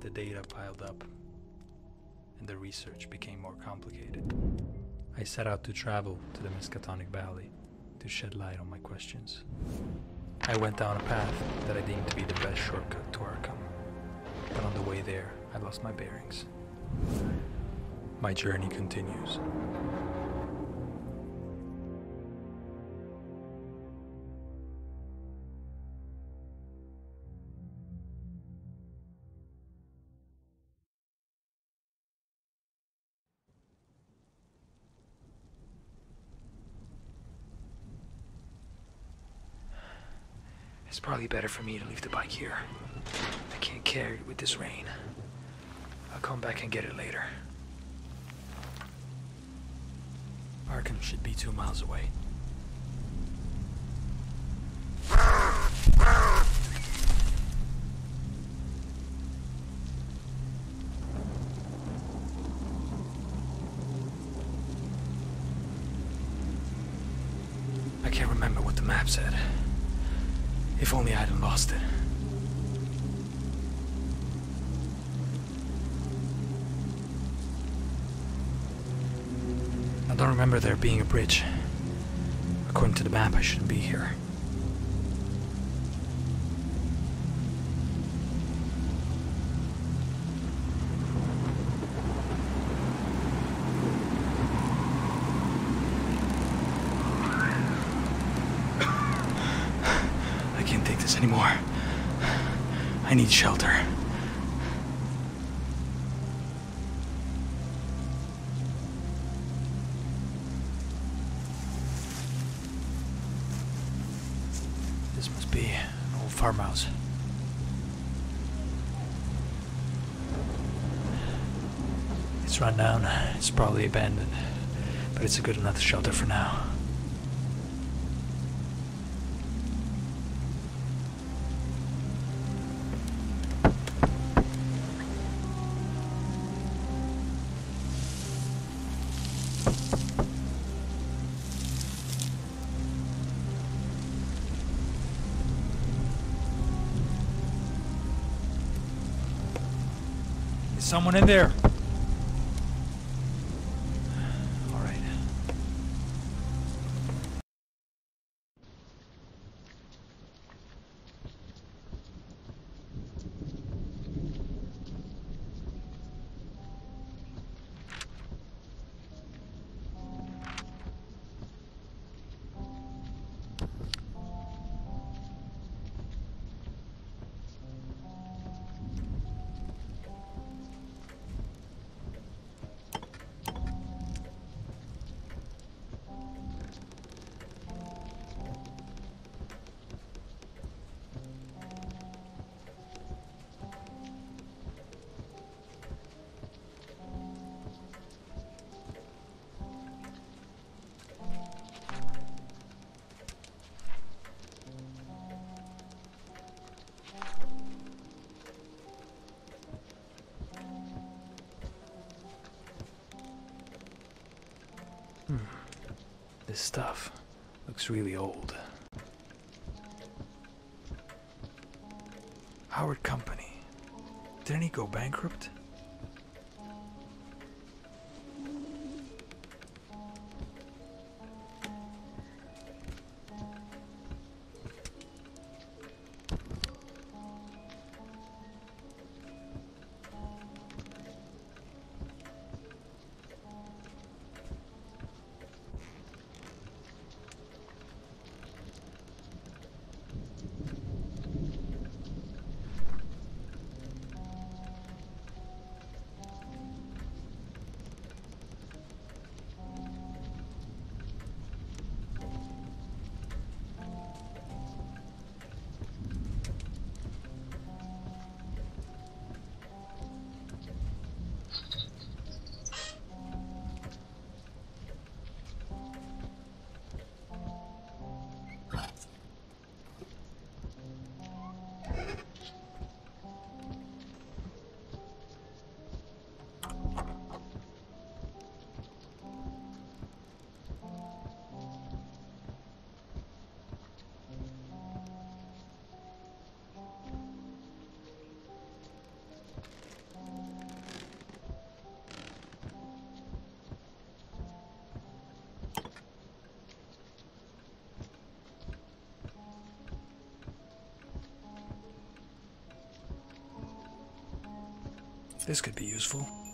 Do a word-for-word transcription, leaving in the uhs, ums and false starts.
The data piled up, and the research became more complicated. I set out to travel to the Miskatonic Valley to shed light on my questions. I went down a path that I deemed to be the best shortcut to Arkham, but on the way there, I lost my bearings. My journey continues. It's probably better for me to leave the bike here. I can't carry it with this rain. I'll come back and get it later. Arkham should be two miles away. I can't remember what the map said. If only I hadn't lost it. I don't remember there being a bridge. According to the map, I shouldn't be here. Anymore. I need shelter. This must be an old farmhouse. It's run down. It's probably abandoned, but it's a good enough shelter for now. Someone in there. All right. This stuff looks really old. Howard Company. Didn't he go bankrupt? This could be useful.